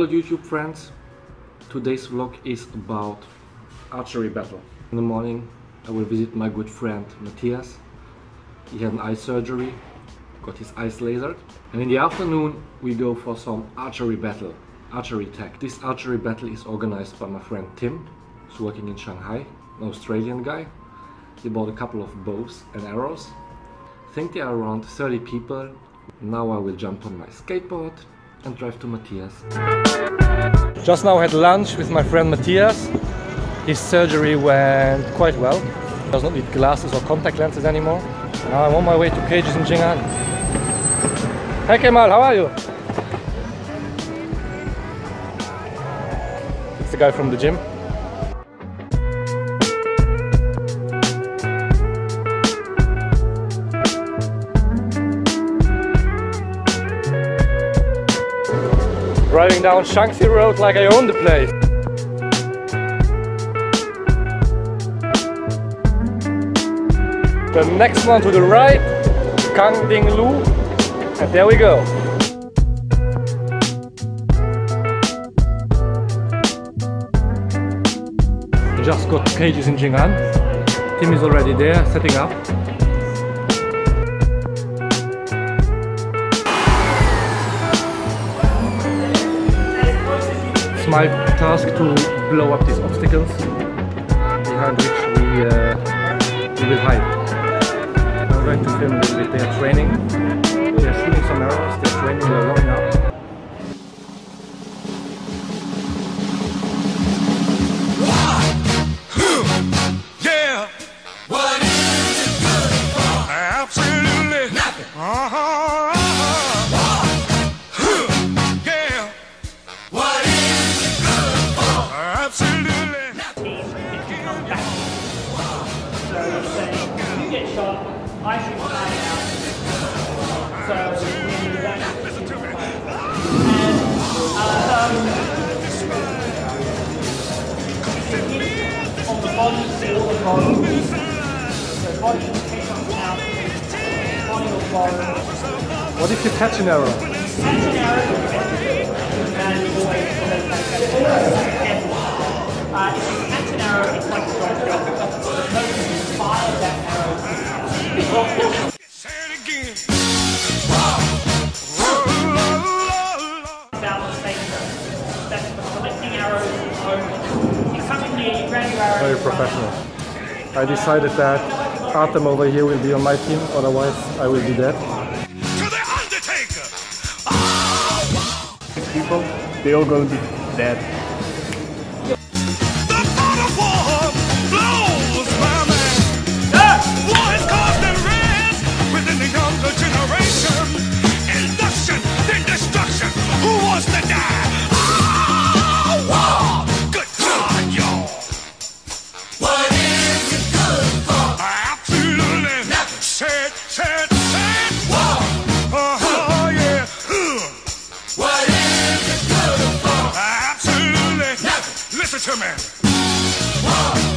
Hello YouTube friends, today's vlog is about archery battle. In the morning I will visit my good friend Matthias. He had an eye surgery, got his eyes lasered, and in the afternoon we go for some archery battle, archery tag. This archery battle is organized by my friend Tim, who's working in Shanghai, an Australian guy. He bought a couple of bows and arrows. I think there are around 30 people. Now I will jump on my skateboard and drive to Matthias. Just now had lunch with my friend Matthias. His surgery went quite well. He does not need glasses or contact lenses anymore. Now I'm on my way to cages in Shanghai. Hey Kemal, how are you? It's the guy from the gym. Driving down Shanghai Road like I own the place. The next one to the right, Kang Ding Lu, and there we go. We just got cages in Jing'an. Tim is already there setting up. My task to blow up these obstacles behind which we will hide. I'm going to film a little bit their training. They're shooting some arrows, they're training, they're warming up. Yeah! What is it good for? Absolutely nothing! I should find out. So we don't and on the body, all the body. So body comes out, body or body. What if you catch an arrow? Catch an arrow, and you always follow that. If you catch an arrow, it's like a rifle. So the person who fires that arrow. Say it again. Very professional. I decided that Artem over here will be on my team, otherwise I will be dead. To the Undertaker! Oh, wow. 6 people, they all going to be dead. Listen to me.